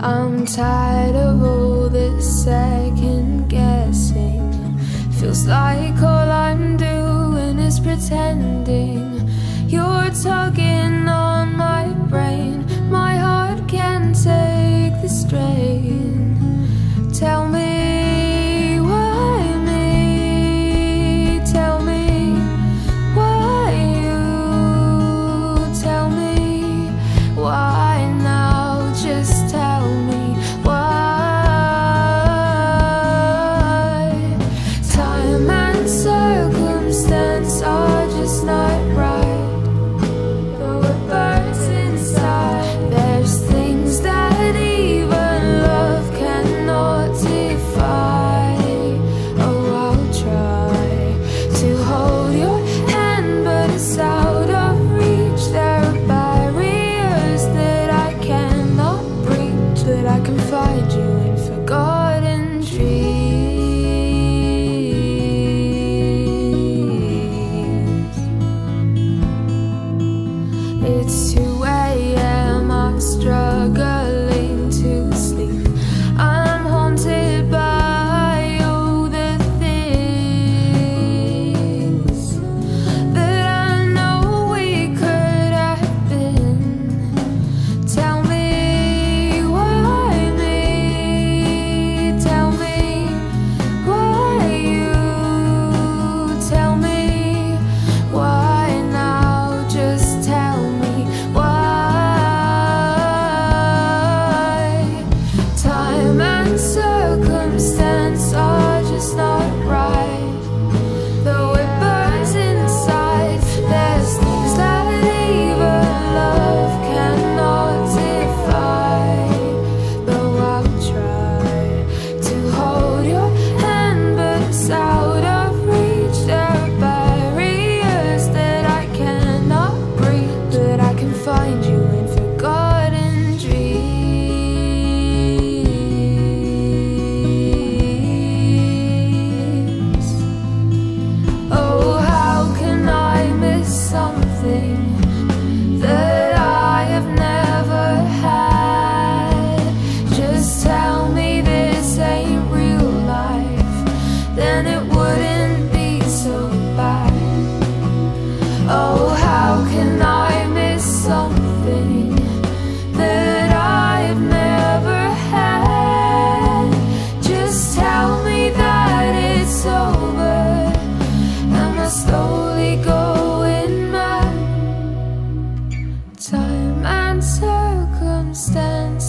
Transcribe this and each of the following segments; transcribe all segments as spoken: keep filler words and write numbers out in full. I'm tired of all this second guessing. Feels like all I'm doing is pretending. You're tugging on my brain, my heart can't take the strain. Tell me, why me? Tell me, why you? Tell me, why now? Just tell me, why? Time and circumstance are just not right. Though it burns inside, there's things that even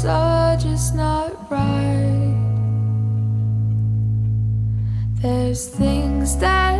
are just not right. There's things that